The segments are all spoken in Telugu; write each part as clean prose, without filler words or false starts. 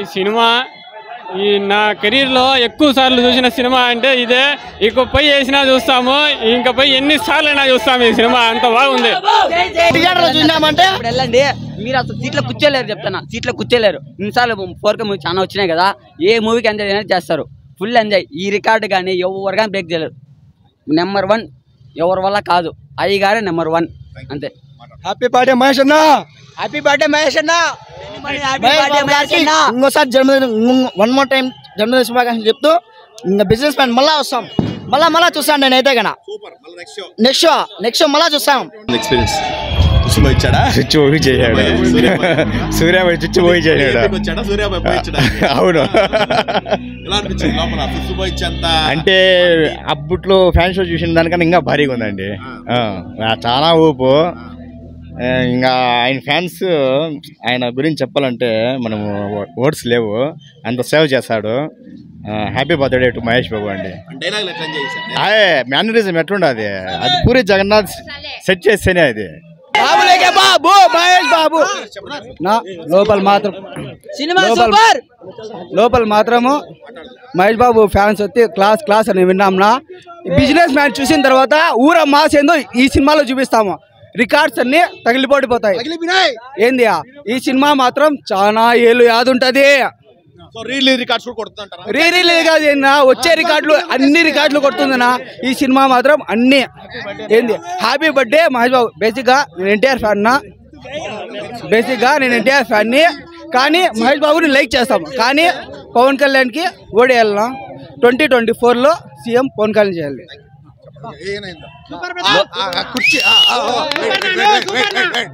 ఈ సినిమా ఈ నా కెరీర్ లో ఎక్కువ సార్లు చూసిన సినిమా అంటే ఇదే. ఇంకొపై చేసినా చూస్తాము, ఇంకొపై ఎన్ని సార్లు అయినా చూస్తాము. ఈ సినిమా అంత బాగుంది. థియేటర్ లో చూసామంటే ఇప్పుడు వెళ్ళండి, మీరు అసలు సీట్లో కూర్చోలేరు. చెప్తాను, సీట్లో కూర్చోలేరు. ఇన్నిసార్లు 4K మూవీ చాలా వచ్చినాయి కదా, ఏ మూవీకి ఎంజాయ్ చేస్తారు, ఫుల్ ఎంజాయ్. ఈ రికార్డు కానీ ఎవరు కానీ బ్రేక్ చేయలేరు. నెంబర్ వన్ ఎవరి వల్ల కాదు, అయ్యగారే నెంబర్ వన్ అంతే. హ్యాపీ బర్త్డే మహేష్ అన్న, హ్యాపీ బర్త్డే మహేష్ అన్న. ఇంకోసారి జన్మదిన వన్ మోర్ టైం జన్మదిన శుభాకాంక్షలు చెప్తూ ఇంకా బిజినెస్ మ్యాన్ మళ్ళా వస్తాం, మళ్ళా మళ్ళా చూస్తాను నేనైతే కన్నా. నెక్స్ట్ షో మళ్ళా చూస్తాం. ఎక్స్పీరియన్స్ సూర్యాబాయి చుచ్చు పోయి అవును. అంటే అప్పట్లో ఫ్యాన్ షో చూసిన దానికన్నా ఇంకా భారీగా ఉందండి, చాలా ఊపు. ఇంకా ఆయన ఫ్యాన్స్ ఆయన గురించి చెప్పాలంటే మనము వర్డ్స్ లేవు, అంత సేవ్ చేశాడు. Happy birthday to Mahesh Babu అండి. అదే మేనరిజం ఎట్లుండదు, అది పూరి జగన్నాథ్ సెట్ చేస్తేనే. అది లోపల మాత్రము మహేష్ బాబు ఫ్యాన్స్ వచ్చి క్లాస్ క్లాస్ అని విన్నాంనా. బిజినెస్ మ్యాన్ చూసిన తర్వాత ఊర మాస్ ఏందో ఈ సినిమాలో చూపిస్తాము. రికార్డ్స్ అన్ని తగిలిపోతాయి. ఏంది ఈ సినిమా మాత్రం చాలా ఏళ్ళు యాదుంటది. రీలీజ్ కాదు, వచ్చే రికార్డులు అన్ని రికార్డులు కొడుతుందనా ఈ సినిమా మాత్రం అన్ని. ఏంది హ్యాపీ బర్త్డే మహేష్ బాబు. బేసిక్గా నేను ఎన్టీఆర్ ఫ్యాన్ని కానీ మహేష్ బాబుని లైక్ చేస్తాము. కానీ పవన్ కళ్యాణ్కి ఓడేయాలన్నా. 2024లో సీఎం పవన్ కళ్యాణ్ చేయాలి.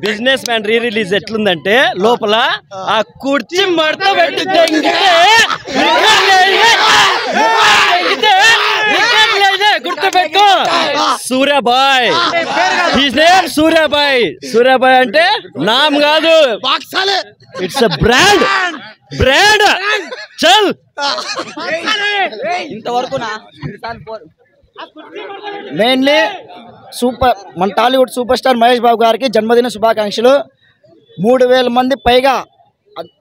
బిజినెస్ మ్యాన్ రీ రిలీజ్ ఎట్లుందంటే లోపల ఆ కుర్చీ మడత పెట్టుకుంటే గుర్తుపెట్టు. సూర్యాబాయ్ అంటే నామ్ కాదు, ఇట్స్ ఎ బ్రాండ్. చల్ ఇంతవరకు మెయిన్లీ సూపర్ మన టాలీవుడ్ సూపర్ స్టార్ మహేష్ బాబు గారికి జన్మదిన శుభాకాంక్షలు. 3000 మంది పైగా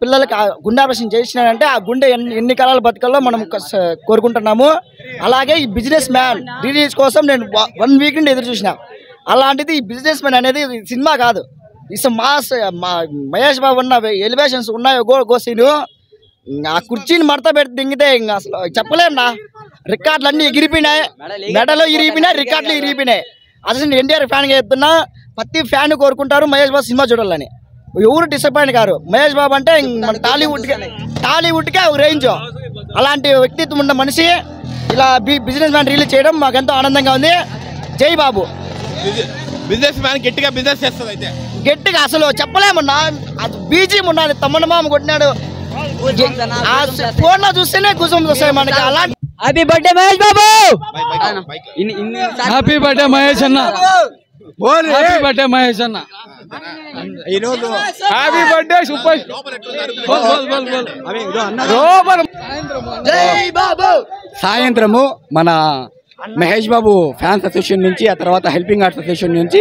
పిల్లలకి గుండె ఆపరేషన్ చేసినారంటే ఆ గుండె ఎన్ని కాలాల బతకల్లో మనం కోరుకుంటున్నాము. అలాగే ఈ బిజినెస్ మ్యాన్ రిలీజ్ కోసం నేను 1 వీక్ నుండి ఎదురు చూసిన. అలాంటిది ఈ బిజినెస్ మ్యాన్ అనేది సినిమా కాదు, ఇట్స్ మాస్. మహేష్ బాబు ఉన్న ఎలివేషన్స్ ఉన్నాయో గోసీలు ఆ కుర్చీని మడత పెట్టి దింగితే ఇంకా అసలు చెప్పలేమన్నా. రికార్డులు అన్ని ఎగిరిపోయినాయి, మెడలో ఇరిగిపోయినాయి, రికార్డులు ఇరిగిపోయినాయి. అసలు ఎన్టీఆర్ ఫ్యాన్గా చెప్తున్నా, ప్రతి ఫ్యాన్ కోరుకుంటారు మహేష్ బాబు సినిమా చూడాలని. ఎవరు డిసప్పాయింట్ కారు. మహేష్ బాబు అంటే మన టాలీవుడ్కే ఒక రేంజ్. అలాంటి వ్యక్తిత్వం ఉన్న మనిషి ఇలా బిజినెస్ మ్యాన్ రిలీజ్ చేయడం మాకెంతో ఆనందంగా ఉంది. జై బాబు. బిజినెస్ మ్యాన్ గట్టిగా బిజినెస్ చేస్తుంది అయితే గట్టిగా అసలు చెప్పలేమన్నా. అది బీజిఎం ఉన్నది, తమ్ముడమామ కొట్టినాడు. ఫోన్లో చూస్తేనే గుజం వస్తాయి మనకి. అలాంటి happy birthday Mahesh Babu. Happy birthday Mahesh అన్న. హ్యాపీ బర్త్డే మహేష్ అన్న. ఈరోజు హ్యాపీ బర్త్డే సూపర్. సాయంత్రము మన మహేష్ బాబు ఫ్యాన్స్ అసోసియేషన్ నుంచి, ఆ తర్వాత హెల్పింగ్ ఆర్ట్స్ అసోసియేషన్ నుంచి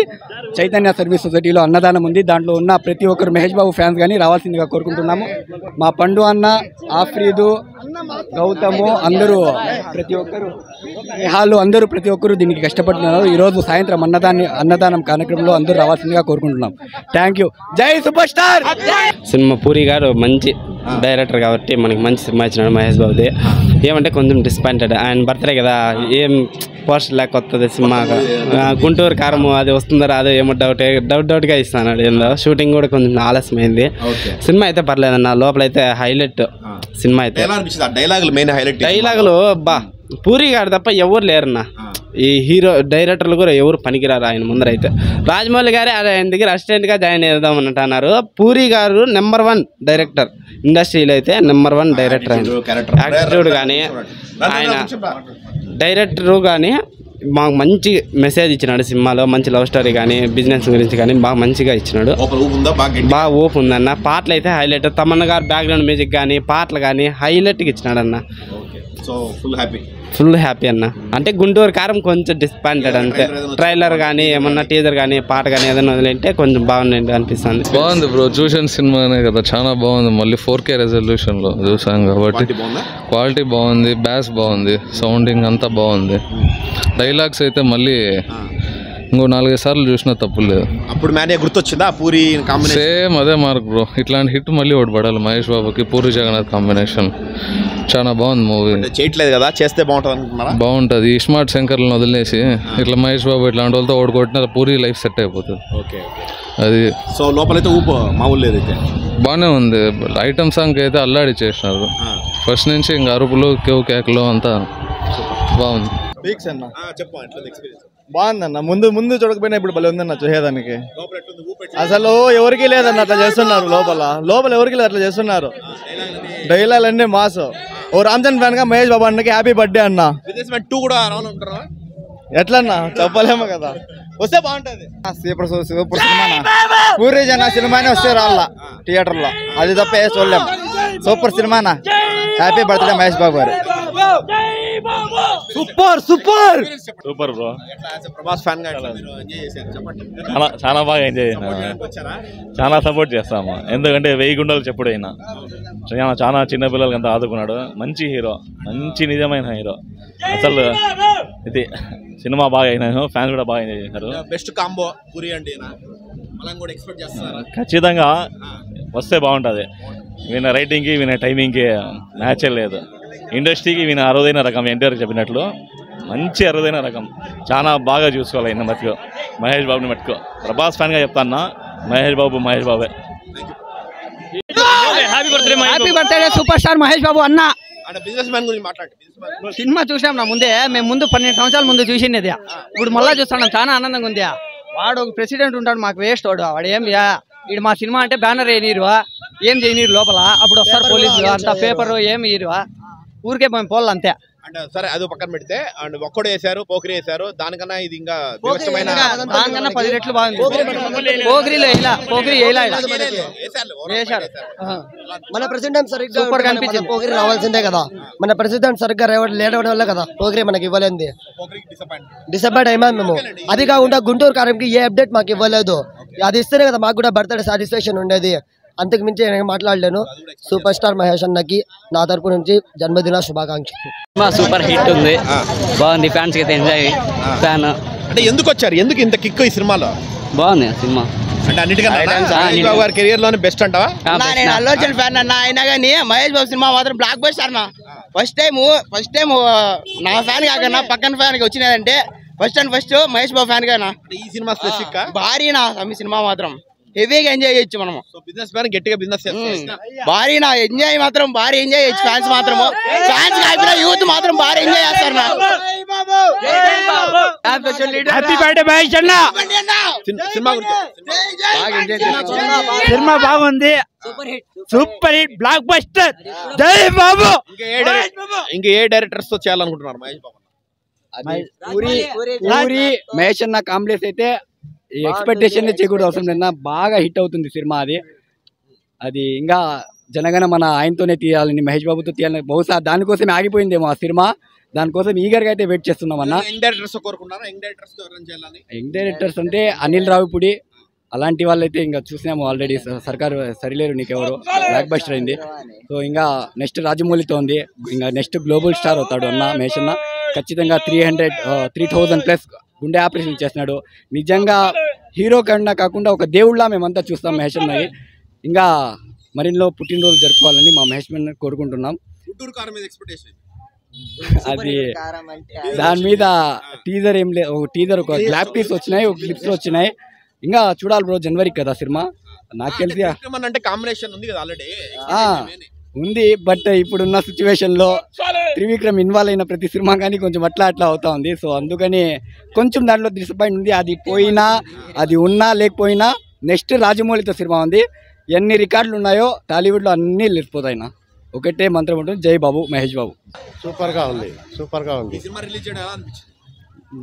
చైతన్య సర్వీస్ సొసైటీలో అన్నదానం ఉంది. దాంట్లో ఉన్న ప్రతి ఒక్కరు మహేష్ బాబు ఫ్యాన్స్ కానీ రావాల్సిందిగా కోరుకుంటున్నాము. మా పండు అన్న, ఆఫ్రీదు, గౌతము అందరూ ప్రతి ఒక్కరు దీనికి కష్టపడుతున్నారు. ఈరోజు సాయంత్రం అన్నదానం కార్యక్రమంలో అందరూ రావాల్సిందిగా కోరుకుంటున్నాం. Thank you. జై సూపర్ స్టార్. సినిమా పూరి గారు మంచి డైరెక్టర్ కాబట్టి మనకి మంచి సినిమా ఇచ్చినాడు మహేష్ బాబుది. ఏమంటే కొంచెం డిసప్పాయింటెడ్, ఆయన బర్త్డే కదా, ఏం పోస్ట్ లేక వస్తుంది సినిమా. గుంటూరు కారము అది వస్తుందో అదో ఏమో డౌట్గా ఇస్తాను. ఏందో షూటింగ్ కూడా కొంచెం ఆలస్యమైంది. సినిమా అయితే పర్లేదన్న, లోపలైతే హైలైట్ సినిమా అయితే. డైలాగులు బా పూరి గారు తప్ప ఎవరు లేరన్నా. ఈ హీరో డైరెక్టర్లు కూడా ఎవరు పనికిరారు ఆయన ముందర. అయితే రాజమౌళి గారే ఆయన దగ్గర అసిస్టెంట్గా జాయిన్ అవుదాం అన్నట్టు అన్నారు. పూరి గారు నెంబర్ 1 డైరెక్టర్ ఇండస్ట్రీలో, అయితే నెంబర్ 1 డైరెక్టర్. యాటిట్యూడ్ కానీ ఆయన డైరెక్టరు కానీ మాకు మంచి మెసేజ్ ఇచ్చినాడు సినిమాలో. మంచి లవ్ స్టోరీ కానీ బిజినెస్ గురించి కానీ బాగా మంచిగా ఇచ్చినాడు. బాగా ఊపు ఉందన్న. పాటలు అయితే హైలైట్. తమన్ గారు బ్యాక్గ్రౌండ్ మ్యూజిక్ కానీ పాటలు కానీ హైలైట్గా ఇచ్చినాడన్న. సో ఫుల్ హ్యాపీ అన్న. అంటే గుంటూరు కారం కొంచెం డిస్పాయింటెడ్ అంతే. ట్రైలర్ కానీ ఏమన్నా టీజర్ కానీ పాట కానీ ఏదైనా వదిలింటే కొంచెం బాగుంది అనిపిస్తుంది. బాగుంది బ్రో, చూసిన సినిమానే కదా, చాలా బాగుంది. మళ్ళీ 4K రెజల్యూషన్ లో చూసాం కాబట్టి క్వాలిటీ బాగుంది, బ్యాస్ బాగుంది, సౌండింగ్ అంతా బాగుంది. డైలాగ్స్ అయితే మళ్ళీ ఇంకో నాలుగైదు సార్లు చూసినా తప్పు లేదు. అప్పుడు మేనే గుర్తొచ్చిందా పూరి కాంబినేషన్? సేమ్ అదే మార్క్ బ్రో. ఇట్లాంటి హిట్ మళ్ళీ ఒకటి పడాలి మహేష్ బాబుకి, పూరి జగన్నాథ్ కాంబినేషన్. చాలా బాగుంది మూవీ. చేయట్లేదు కదా, చేస్తే బాగుంటుంది అనుకున్నారా? బాగుంటుంది. ఈ స్మార్ట్ శంకర్లను వదిలేసి ఇట్లా మహేష్ బాబు ఇట్లాంటి వాళ్ళతో ఓడుకొట్టిన పూరి లైఫ్ సెట్ అయిపోతుంది. ఓకే అది. సో లోపలైతే ఊపు మామూలు లేదు, అయితే బాగానే ఉంది. ఐటమ్ సాంగ్ అయితే అల్లాడి చేసినారు ఫస్ట్ నుంచి, ఇంకా అరుపులు కేవ్ కేకలు అంతా బాగుంది. బాగుందన్న. ముందు చూడకపోయినా ఇప్పుడు భలే ఉందన్న చూసేదానికి. అసలు ఎవరికి లేదన్న అట్లా చేస్తున్నారు. లోపల ఎవరికి లేదు అట్లా చేస్తున్నారు. డైలాగ్ అన్నీ మాస్. ఓ రామ్చంద్ ఫ్యాన్ గా మహేష్ బాబు అన్నకి హ్యాపీ బర్త్డే అన్న. బిజినెస్‌మెన్ 2 కూడా రాను ఉంటారా? ఎట్లన్నా చెప్పలేము కదా, వస్తే బాగుంటది. Super super cinema. Puri Jagannadh సినిమానే వస్తే రాళ్ళ థియేటర్ లో, అది తప్ప ఏ చూడలేము. సూపర్ సినిమానా. హ్యాపీ బర్త్డే మహేష్ బాబు గారు. Super super super bro. Prabhas fan గా చాలా బాగా ఎంజాయ్ చేసిన. చాలా సపోర్ట్ చేస్తాము, ఎందుకంటే 1000 గుండాలు చెప్పుడైనా చాలా చిన్న పిల్లలకి అంతా ఆదుకున్నాడు. మంచి హీరో, మంచి నిజమైన హీరో. అసలు ఇది సినిమా బాగా అయినాను, ఫ్యాన్స్ కూడా బాగా ఎంజాయ్ చేశారు. బెస్ట్ కాంబో పూరి అండి. ఖచ్చితంగా వస్తే బాగుంటుంది. వీళ్ళ రైటింగ్కి వీళ్ళ టైమింగ్కి మ్యాచే లేదు. ఇండస్ట్రీకి వీళ్ళ అరుదైన రకం, ఎన్టీఆర్ చెప్పినట్లు మంచి అరుదైన రకం. చాలా బాగా చూసుకోవాలి ఈయన మట్టుకు, మహేష్ బాబుని మట్టుకు. ప్రభాస్ ఫ్యాన్గా చెప్తాన్నా, మహేష్ బాబు మహేష్ బాబే. Happy birthday superstar Mahesh Babu అన్న. సినిమా చూసాం నా ముందే, మేము ముందు 12 సంవత్సరాల ముందు చూసింది, ఇప్పుడు మళ్ళా చూస్తాం. చాలా ఆనందంగా ఉంది. వాడు ఒక ప్రెసిడెంట్ ఉంటాడు, మాకు వేస్ట్ వాడు. వాడు ఏం వీడు మా సినిమా అంటే బ్యానర్ వేయనీరు, ఏం చేయనీరు లోపల. అప్పుడు వస్తారు పోలీసులు, అంత పేపర్ ఏమి ఇరువా, ఊరికే మేము పోల్ అంతే. అంటే సరే అది పక్కన పెడితే, అండ్ ఒక్కడు వేసారు పోకిరి వేసారు, దానికన్నా ఇది ఇంకా దానికన్నా 10 రెట్లు బాగుంది. పోకిరిలో ఇలా పోకిరి వేసారు. మన ప్రెసిడెంట్ సరిగ్గా కనిపించింది. పోకిరి రావాల్సిందే కదా, మన ప్రెసిడెంట్ సరిగ్గా లేడవడం వల్ల కదా పోకిరి మనకి ఇవ్వలేదు. డిసప్పాయింట్ అయ్యా మేము. అది కాకుండా గుంటూరు కారంకి ఏ అప్డేట్ మాకు ఇవ్వలేదు. అది ఇస్తేనే కదా మాకు కూడా బర్త్డే సాటిస్ఫాక్షన్ ఉండేది. అంతకు మించి నేను మాట్లాడలేను. సూపర్ స్టార్ మహేష్ అన్నకి నా తరపు నుంచి జన్మదిన శుభాకాంక్షలు. సినిమా సూపర్ హిట్ ఉంది, బాగుంది. ఫ్యాన్స్ అయితే ఎంజాయ్ ఫ్యాన్. అంటే ఎందుకు వచ్చారు, ఎందుకు ఇంత కిక్ ఈ సినిమాలో? బాగుంది సినిమా అంటే అన్నిటికన్నా గారి కెరియర్ లోనే బెస్ట్ అంటావా? నేను అల్లు అర్జున్ ఫ్యాన్ అన్న, అయినా కానీ మహేష్ బాబు సినిమా మాత్రం బ్లాక్ బస్టర్ అన్న. ఫస్ట్ టైం నా ఫ్యాన్ కాకుండా పక్కన ఫ్యాన్ కి వచ్చినారంటే ఫస్ట్ మహేష్ బాబు ఫ్యాన్ గా. ఈ సినిమా స్పెసిఫిక్ భారీనా, ఈ సినిమా మాత్రం హెవీగా ఎంజాయ్ చేయొచ్చు మనము. బిజినెస్ మ్యాన్ గట్టిగా బిజినెస్ భారీ నా ఎంజాయ్ మాత్రం భారీ ఎంజాయ్ చేయొచ్చు. ఫ్యాన్స్ మాత్రం, ఫ్యాన్స్ కాకుండా యూత్ మాత్రం భారీ ఎంజాయ్ చేస్తారు. సినిమా బాగుంది, సూపర్ హిట్ బ్లాక్ బస్టర్. జై బాబు. ఇంకా ఏ డైరెక్టర్స్ తో చేయాలనుకుంటున్నారు మహేష్ బాబు? మహేష్ అన్న కాంప్లెక్స్ అయితే ఎక్స్పెక్టేషన్ చేయకూడదు, అవసరం లేదా. బాగా హిట్ అవుతుంది సినిమా. అది ఇంకా జనగణ మన ఆయనతోనే తీయాలని, మహేష్ బాబుతో తీయాలని. బహుశా దానికోసం ఆగిపోయిందేమో ఆ సినిమా. దానికోసం ఈగర్గా అయితే వెయిట్ చేస్తున్నాం అన్న. యంగ్ డైరెక్టర్స్ అంటే అనిల్ రావిపూడి అలాంటి వాళ్ళైతే ఇంకా చూసినాము already. Sarkaru Sarileru Neekevvaru blockbuster అయింది. సో ఇంకా నెక్స్ట్ రాజమౌళితో ఉంది, ఇంకా నెక్స్ట్ గ్లోబల్ స్టార్ అవుతాడు అన్న మహేష్ అన్న ఖచ్చితంగా. 300 ప్లస్ గుండె ఆపరేషన్ చేస్తున్నాడు నిజంగా. హీరో కన్నా కాకుండా ఒక దేవుళ్ళ మేమంతా చూస్తాం మహేష్ అన్నది. ఇంకా మరిన్లో పుట్టినరోజు జరుపుకోవాలని మా మహేష్ అన్న కోరుకుంటున్నాం. అది దాని మీద టీజర్ ఏం లేదు, ఒక టీజర్ ఒక క్లాప్ పీస్ వచ్చినాయి, ఒక క్లిప్స్ వచ్చినాయి. ఇంకా చూడాలి బ్రో, జనవరికి కదా సినిమా. నాకు తెలిసి ఉంది, బట్ ఇప్పుడున్న సిచ్యువేషన్లో త్రివిక్రమ్ ఇన్వాల్వ్ అయిన ప్రతి సినిమా కానీ కొంచెం అట్లా అవుతా ఉంది. సో అందుకని కొంచెం దాంట్లో డిసప్పాయింట్ ఉంది. అది పోయినా, అది ఉన్నా లేకపోయినా నెక్స్ట్ రాజమౌళితో సినిమా ఉంది. ఎన్ని రికార్డులు ఉన్నాయో టాలీవుడ్లో అన్నీ లేకపోతాయినా ఒకటే మంత్రం ఉంటుంది, జై బాబు మహేష్ బాబు. సూపర్గా ఉంది.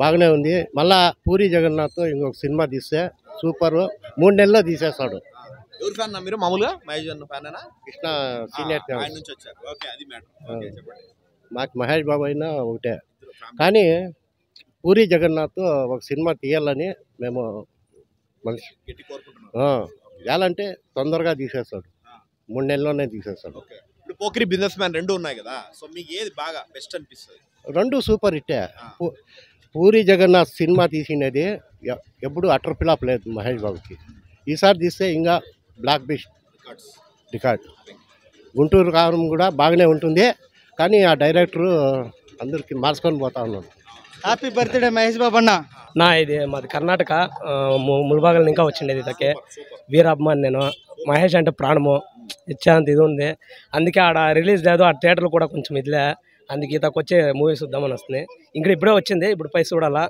బాగానే ఉంది. మళ్ళా పూరి జగన్నాథ్ ఇంకొక సినిమా తీస్తే సూపర్, 3 నెలల్లో తీసేస్తాడు. మీరు మామూలుగా మహేష్ కృష్ణ సీనియర్ నుంచి వచ్చారు. మహేష్ బాబు అయినా ఒకటే కానీ పూరి జగన్నాథ్ ఒక సినిమా తీయాలని మేము మనిషి గట్టి కోరుకుంటున్నాం. యాలంటే తొందరగా తీసేస్తాడు, 3 నెలల్లోనే తీసేస్తాడు. ఇప్పుడు పోకిరి బిజినెస్ మ్యాన్ రెండు ఉన్నాయి కదా, సో మీకు ఏది బాగా బెస్ట్ అనిపిస్తుంది? రెండు super hit. Puri Jagannadh cinema తీసినది ఎప్పుడు అటర్ ఫ్లాప్ లేదు మహేష్ బాబుకి. ఈసారి తీస్తే ఇంకా బ్లాక్ బస్ట్ రికార్డ్. గుంటూరు కారం కూడా బాగానే ఉంటుంది కానీ ఆ డైరెక్టరు అందరికీ మార్చుకొని పోతా ఉన్నాడు. హ్యాపీ బర్త్డే మహేష్ బాబు అన్న. నా ఇది మాది కర్ణాటక ముల్బాగల్ ఇంకా వచ్చిండేది ఇదకే వీర అభిమాన్. నేను మహేష్ అంటే ప్రాణము ఇచ్చేంత ఇది ఉంది, అందుకే ఆడ రిలీజ్ లేదు, ఆ థియేటర్లు కూడా కొంచెం ఇదిలే, అందుకే ఇతకు వచ్చే మూవీ చూద్దామని వస్తుంది. ఇంకా ఇప్పుడే వచ్చింది, ఇప్పుడు పైస చూడాలా.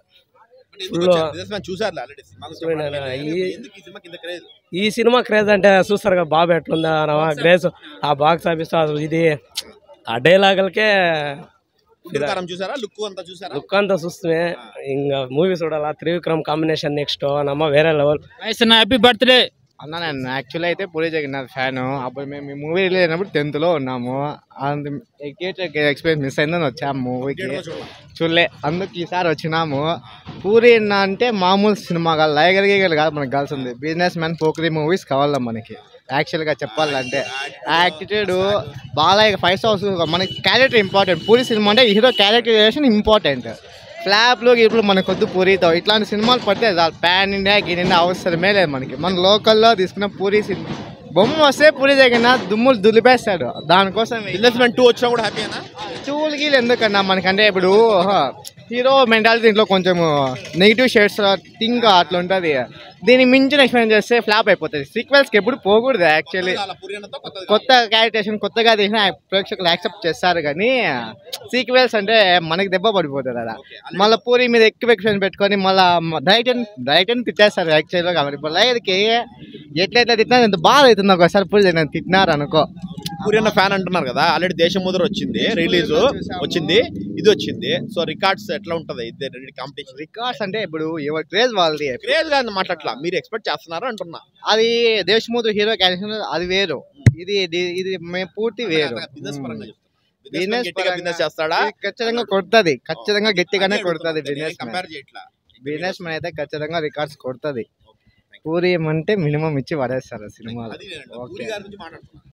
ఈ సినిమా క్రేజ్ అంటే చూస్తారు బాబు ఎట్లుందా క్రేజ్. ఆ బాక్స్ ఆఫీస్ ఇది ఆ డైలాగులకే లుక్ అంతా చూస్తే ఇంకా మూవీ చూడాలా. త్రివిక్రమ్ కాంబినేషన్ నెక్స్ట్ అన్న వేరే లెవెల్. హ్యాపీ బర్త్డే అన్న. నేను యాక్చువల్ అయితే పూరి జగన్నాథ్ ఫ్యాన్. అప్పుడు మేము ఈ మూవీ రిలీజ్ అయినప్పుడు 10th లో ఉన్నాము. ఎక్స్పీరియన్స్ మిస్ అయిందని వచ్చాము మూవీకి, చూడలే. అందుకు ఈసారి వచ్చినాము. పూరి అంటే మామూలు సినిమా కాదు, లైగలిగలు కాదు, మనకు కలిసింది బిజినెస్ మ్యాన్ పోకిరి మూవీస్ కావాలా మనకి. యాక్చువల్గా చెప్పాలంటే యాక్టిట్యూడ్ బాలయ్య 5 stars. మనకి క్యారెక్టర్ ఇంపార్టెంట్. పూరి సినిమా అంటే హీరో క్యారెక్టరైజేషన్ ఇంపార్టెంట్. ఫ్లాప్లో ఇప్పుడు మనకు వద్దు పూరితో. ఇట్లాంటి సినిమాలు పడితే ప్యాన్ ఇండియా గిన్ అవసరమే లేదు మనకి. మన లోకల్లో తీసుకున్న పూరి సినిమా బొమ్మ వస్తే పూరి జగన్నాథ్ దుమ్ములు దులిపేస్తాడు. దానికోసం బిజినెస్‌మెన్ 2 వచ్చినా కూడా హ్యాపీనా? 2కి ఎందుకన్నా మనకంటే ఇప్పుడు హీరో మెంటాలిటీ దీంట్లో కొంచెం నెగిటివ్ షేడ్స్ థింక్ అట్లా ఉంటుంది. దీన్ని మించిన ఎక్స్పెక్ట్ చేస్తే ఫ్లాప్ అయిపోతుంది. సీక్వెల్స్కి ఎప్పుడు పోకూడదు. యాక్చువల్లీ కొత్త క్యారెక్టరేషన్ కొత్తగా తీసిన ప్రేక్షకులు యాక్సెప్ట్ చేస్తారు కానీ సీక్వెల్స్ అంటే మనకి దెబ్బ పడిపోతుంది. అలా మళ్ళీ పూరి మీద ఎక్కువ ఎక్స్పెక్ట్ పెట్టుకొని మళ్ళీ డైరెక్ట్ తిట్టేస్తారు. యాక్చువల్గా కాబట్టి ఇప్పుడు లైర్కి ఎట్లయితే తిట్టినా ఎంత బాధ అవుతుంది ఒకసారి పూరి నేను తిట్టినారు అనుకో. పూరి అన్న ఫ్యాన్ అంటున్నారు కదా, ఆల్రెడీ దేశం ముద్ర వచ్చింది, రిలీజ్ వచ్చింది, ఇది వచ్చింది. సో రికార్డ్స్ ఎట్లా ఉంటుంది కాంపిటీషన్? రికార్డ్స్ అంటే ఇప్పుడు ఎవరు క్రేజ్ వాళ్ళది, క్రేజ్ కాదు మాట్లాడలా, మీరు ఎక్స్పెక్ట్ చేస్తున్నారు అంటున్నా. అది దేశ ముద్ర హీరో క్యారెక్టర్ అది వేరు, ఇది మేము పూర్తి వేరు. బిజినెస్ చేస్తాడా ఖచ్చితంగా కొడుతుంది, ఖచ్చితంగా గట్టిగానే కొడుతుంది. బిజినెస్ మ్యాన్ అయితే ఖచ్చితంగా రికార్డ్స్ కొడుతుంది. పూరి ఏమంటే మినిమం ఇచ్చి పడేస్తారు సినిమాలో.